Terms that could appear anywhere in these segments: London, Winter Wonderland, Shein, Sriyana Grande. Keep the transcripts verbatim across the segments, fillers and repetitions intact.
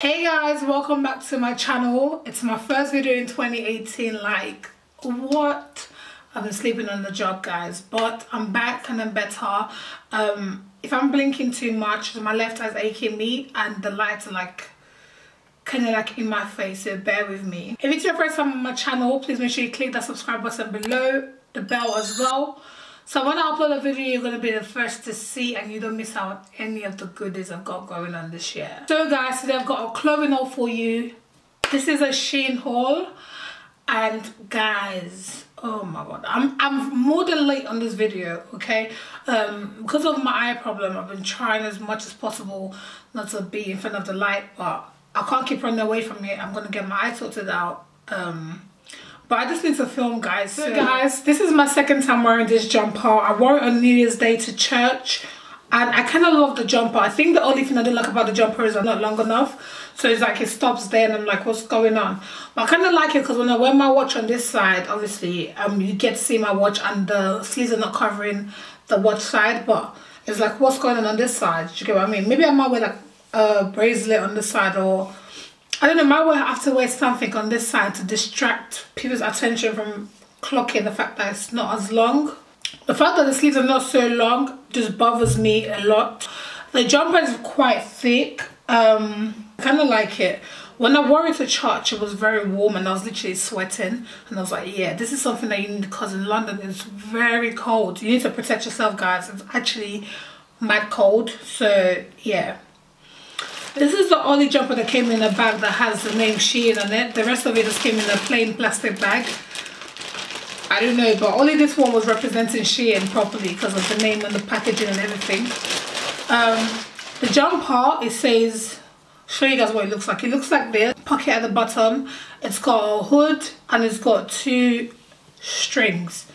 Hey guys, welcome back to my channel. It's my first video in twenty eighteen. Like, what? I've been sleeping on the job, guys, but I'm back and I'm better. Um if I'm blinking too much, my left eye's aching me and the lights are like kind of like in my face, so bear with me. If it's your first time on my channel, please make sure you click that subscribe button below, the bell as well, so when I upload a video, you're going to be the first to see and you don't miss out any of the goodies I've got going on this year. So guys, today I've got a clothing haul for you. This is a Shein haul. And guys, oh my god, I'm, I'm more than late on this video, okay? Um, because of my eye problem, I've been trying as much as possible not to be in front of the light. But I can't keep running away from it. I'm going to get my eye sorted out. Um... But I just need to film, guys. So guys, this is my second time wearing this jumper. I wore it on New Year's Day to church. And I kind of love the jumper. I think the only thing I don't like about the jumper is I'm not long enough. So it's like it stops there and I'm like, what's going on? But I kind of like it because when I wear my watch on this side, obviously, um, you get to see my watch and the sleeves are not covering the watch side. But it's like, what's going on on this side? Do you get what I mean? Maybe I might wear like a bracelet on this side, or I don't know, my way I have to wear something on this side to distract people's attention from clocking the fact that it's not as long. The fact that the sleeves are not so long just bothers me a lot. The jumper is quite thick. Um, I kind of like it. When I wore it to church, it was very warm and I was literally sweating. And I was like, yeah, this is something that you need, because in London it's very cold. You need to protect yourself, guys. It's actually mad cold. So, yeah. This is the only jumper that came in a bag that has the name Shein on it. The rest of it just came in a plain plastic bag. I don't know, but only this one was representing Shein properly because of the name and the packaging and everything. Um, the jumper, it says, show you guys what it looks like. It looks like this, pocket at the bottom. It's got a hood and it's got two strings.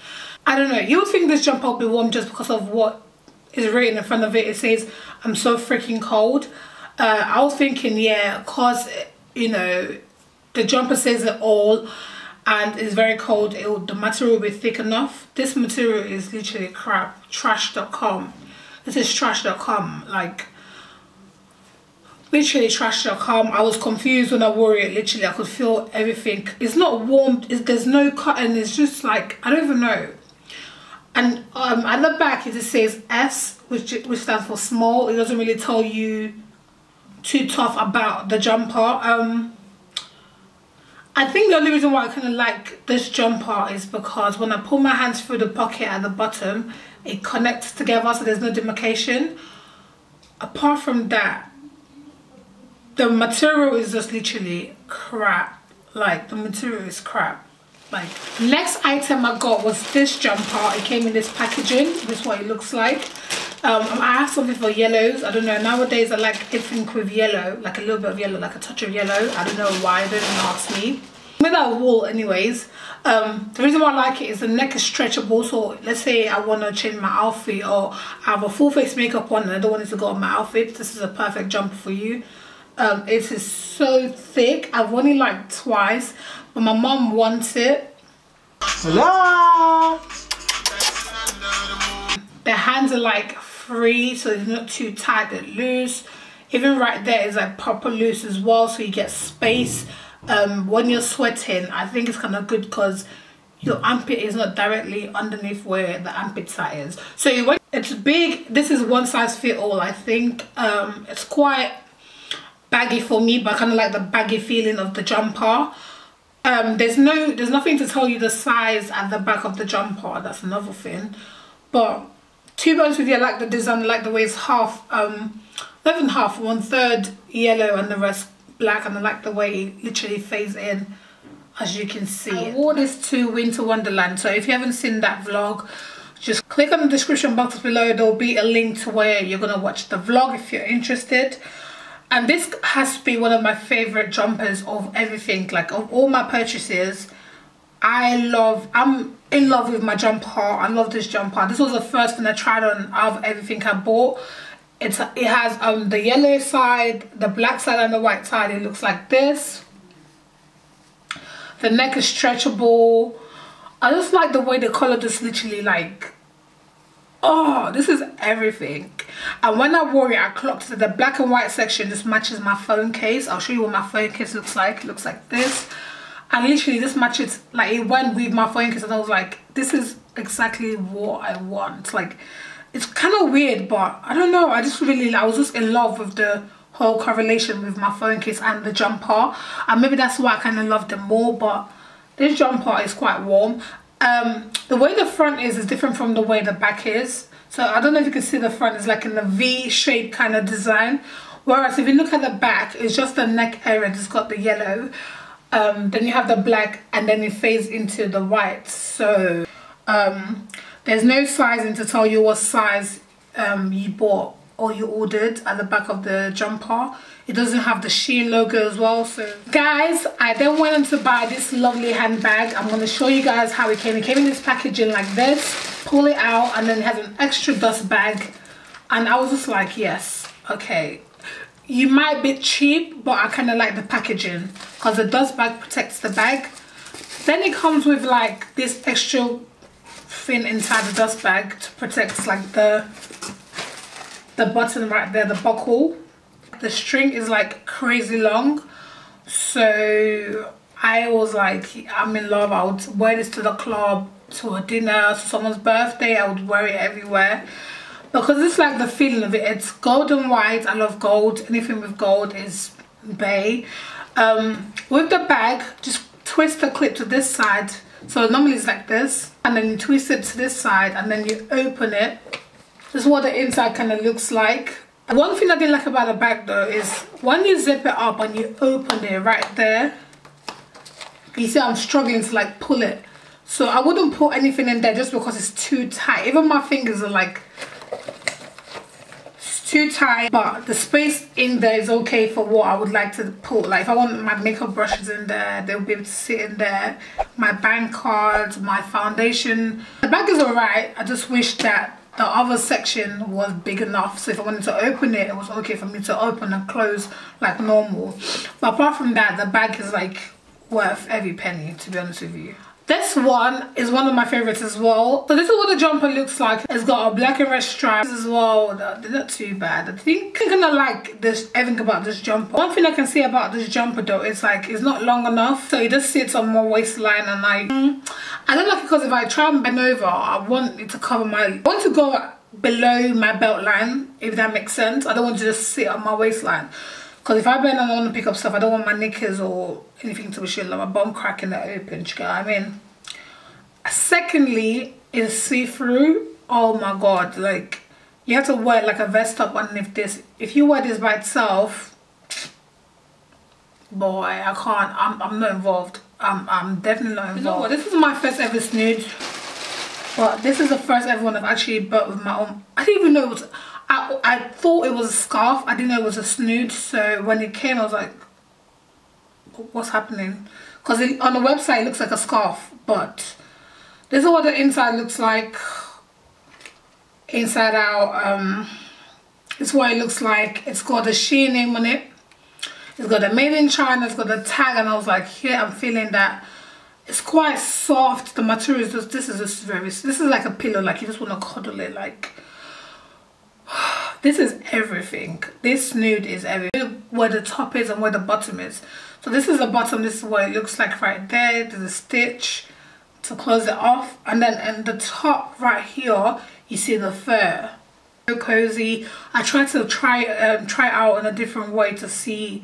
I don't know, you would think this jumper will be warm just because of what is written in front of it. It says, I'm so freaking cold. Uh, I was thinking, yeah, cause you know the jumper says it all, and it's very cold. It will, the material will be thick enough. This material is literally crap, trash dot com. This is trash dot com, like literally trash dot com. I was confused when I wore it. Literally, I could feel everything. It's not warm. It's, there's no cotton. It's just like, I don't even know. And um, at the back it just says S, which which stands for small. It doesn't really tell you too tough about the jumper. um I think the only reason why I kind of like this jumper is because when I pull my hands through the pocket at the bottom, it connects together, so there's no demarcation. Apart from that, the material is just literally crap. Like, the material is crap. Like, next item I got was this jumper. It came in this packaging. This is what it looks like. Um, I have something for yellows. I don't know, nowadays I like everything with yellow, like a little bit of yellow, like a touch of yellow. I don't know why, don't even ask me. I made that wool anyways. Um, the reason why I like it is the neck is stretchable, so let's say I want to change my outfit or I have a full face makeup on and I don't want it to go on my outfit. This is a perfect jumper for you. Um, it is so thick. I've only like twice, but my mom wants it. Hello! The hands are like free, so it's not too tight and loose. Even right there is like proper loose as well, so you get space. Um, when you're sweating, I think it's kind of good because your armpit is not directly underneath where the armpit side is. So when it's big, this is one size fit all, I think. Um, it's quite baggy for me, but I kind of like the baggy feeling of the jumper. Um, there's no, there's nothing to tell you the size at the back of the jumper. That's another thing, but. To be honest with you, I like the design, I like the way it's half, um, not even half, one third yellow and the rest black, and I like the way it literally fades in, as you can see. I wore this to Winter Wonderland, so if you haven't seen that vlog, just click on the description box below, there'll be a link to where you're going to watch the vlog if you're interested. And this has to be one of my favourite jumpers of everything, like of all my purchases. I love, I'm in love with my jumper. I love this jumper. This was the first thing I tried on out of everything I bought. It's, it has um, the yellow side, the black side and the white side. It looks like this. The neck is stretchable. I just like the way the color just literally like Oh, this is everything. And when I wore it, I clocked that the black and white section just matches my phone case. I'll show you what my phone case looks like. It looks like this. And literally this matches, like it went with my phone case, and I was like, this is exactly what I want. Like, it's kind of weird, but I don't know. I just really, I was just in love with the whole correlation with my phone case and the jumper. And maybe that's why I kind of love them more, but this jumper is quite warm. Um, the way the front is is different from the way the back is. So I don't know if you can see the front is like in the V-shaped kind of design. Whereas if you look at the back, it's just the neck area that's got the yellow. Um, then you have the black, and then it fades into the white. So um, there's no sizing to tell you what size um, you bought or you ordered at the back of the jumper. It doesn't have the Shein logo as well. So guys, I then went on to buy this lovely handbag. I'm going to show you guys how it came. It came in this packaging like this, pull it out, and then it has an extra dust bag. And I was just like, yes, okay, you might be cheap, but I kind of like the packaging because the dust bag protects the bag. Then it comes with like this extra thing inside the dust bag to protect like the the button right there, the buckle. The string is like crazy long, so I was like, I'm in love. I would wear this to the club, to a dinner, to someone's birthday. I would wear it everywhere because it's like the feeling of it. It's gold and white. I love gold. Anything with gold is bae. Um, with the bag, just twist the clip to this side. So normally it's like this, and then you twist it to this side, and then you open it. This is what the inside kind of looks like. One thing I didn't like about the bag though is when you zip it up and you open it right there, you see I'm struggling to like pull it. So I wouldn't put anything in there just because it's too tight. Even my fingers are like, it's too tight. But the space in there is okay for what I would like to put. Like if I want my makeup brushes in there, they'll be able to sit in there. My bank cards, my foundation. The bag is alright. I just wish that the other section was big enough, so if I wanted to open it, it was okay for me to open and close like normal. But apart from that, the bag is like worth every penny, to be honest with you. This one is one of my favorites as well. So this is what the jumper looks like. It's got a black and red stripes as well. They're not too bad. I think I'm gonna like this, everything about this jumper. One thing I can say about this jumper though is like it's not long enough, so it just sits on my waistline, and like I don't like it because if I try and bend over, I want it to cover my, I want to go below my belt line, if that makes sense. I don't want to just sit on my waistline. Because if I bend and I want to pick up stuff, I don't want my knickers or anything to be showing, like my bum crack in the open, do you know what I mean? Secondly, is see-through. Oh my god, like, you have to wear like a vest top underneath this. If you wear this by itself, boy, I can't, I'm, I'm not involved. I'm, I'm definitely not involved. You know what, this is my first ever snood. But this is the first ever one I've actually bought with my own. I didn't even know it was... I, I thought it was a scarf. I didn't know it was a snood. So when it came, I was like, what's happening? Because on the website, it looks like a scarf. But this is what the inside looks like. Inside out. Um, it's what it looks like. It's got the Shein name on it. It's got the Made in China. It's got the tag. And I was like, yeah, I'm feeling that. It's quite soft. The material is just, this is just very, this is like a pillow. Like you just want to cuddle it. Like, this is everything. This snood is everything. Where the top is and where the bottom is. So this is the bottom. This is what it looks like right there. There's a stitch to close it off. And then in the top right here, you see the fur. So cozy. I tried to try, um, try it out in a different way to see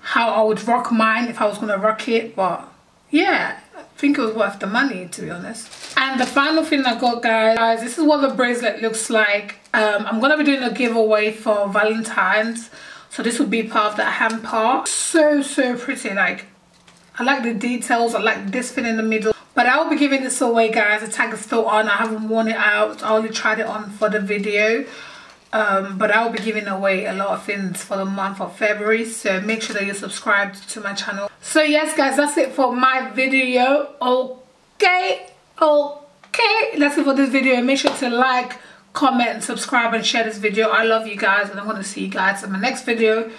how I would rock mine if I was going to rock it. But yeah, I think it was worth the money, to be honest. And the final thing I got, guys, this is what the bracelet looks like. Um, I'm going to be doing a giveaway for Valentine's. So this would be part of that hamper. So, so pretty. Like, I like the details. I like this thing in the middle. But I'll be giving this away, guys. The tag is still on. I haven't worn it out. I only tried it on for the video. Um, but I'll be giving away a lot of things for the month of February, so make sure that you're subscribed to my channel. So yes guys, that's it for my video. Okay, okay, that's it for this video. Make sure to like, comment, subscribe and share this video. I love you guys, and I'm going to see you guys in my next video.